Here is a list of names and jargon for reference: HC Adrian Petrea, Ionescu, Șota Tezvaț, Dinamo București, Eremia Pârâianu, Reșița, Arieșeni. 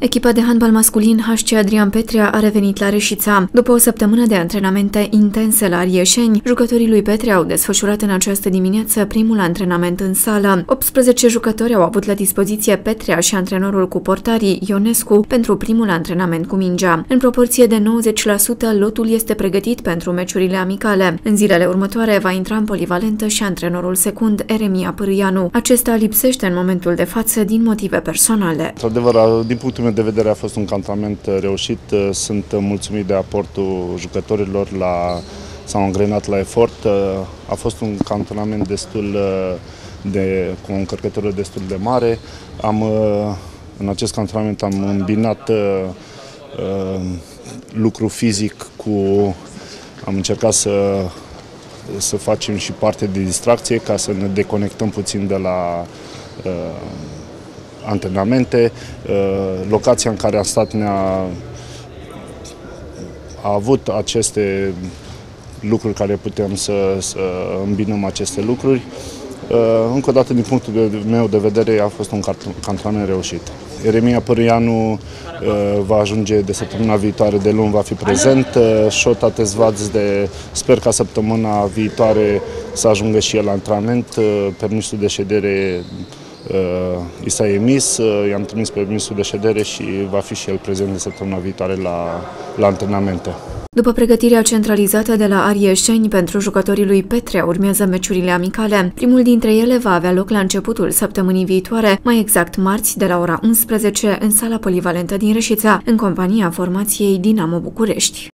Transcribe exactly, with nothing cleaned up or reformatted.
Echipa de handbal masculin H C Adrian Petrea a revenit la Reșița. După o săptămână de antrenamente intense la arieșeni, jucătorii lui Petrea au desfășurat în această dimineață primul antrenament în sală. optsprezece jucători au avut la dispoziție Petrea și antrenorul cu portarii, Ionescu, pentru primul antrenament cu mingea. În proporție de nouăzeci la sută, lotul este pregătit pentru meciurile amicale. În zilele următoare va intra în polivalentă și antrenorul secund, Eremia Pârâianu. Acesta lipsește în momentul de față din motive personale. Într-adevăr, din punctul de vedere a fost un antrenament reușit, sunt mulțumit de aportul jucătorilor, la, s-au angrenat la efort, a fost un antrenament destul de, cu o încărcătură destul de mare, am, în acest antrenament am îmbinat uh, lucru fizic cu, am încercat să, să facem și parte de distracție ca să ne deconectăm puțin de la uh, antrenamente, locația în care am stat ne-a a avut aceste lucruri care putem să, să îmbinăm aceste lucruri. Încă o dată, din punctul meu de vedere, a fost un antrenament reușit. Eremia Pârâianu va ajunge de săptămâna viitoare, de luni va fi prezent. Șota Tezvaț, de sper ca săptămâna viitoare să ajungă și el la antrenament. Permisul de ședere Uh, i s-a emis, uh, i-am trimis permisul de ședere și va fi și el prezent de săptămâna viitoare la, la antrenamente. După pregătirea centralizată de la arieșeni, pentru jucătorii lui Petrea urmează meciurile amicale. Primul dintre ele va avea loc la începutul săptămânii viitoare, mai exact marți, de la ora unsprezece, în sala polivalentă din Reșița, în compania formației Dinamo București.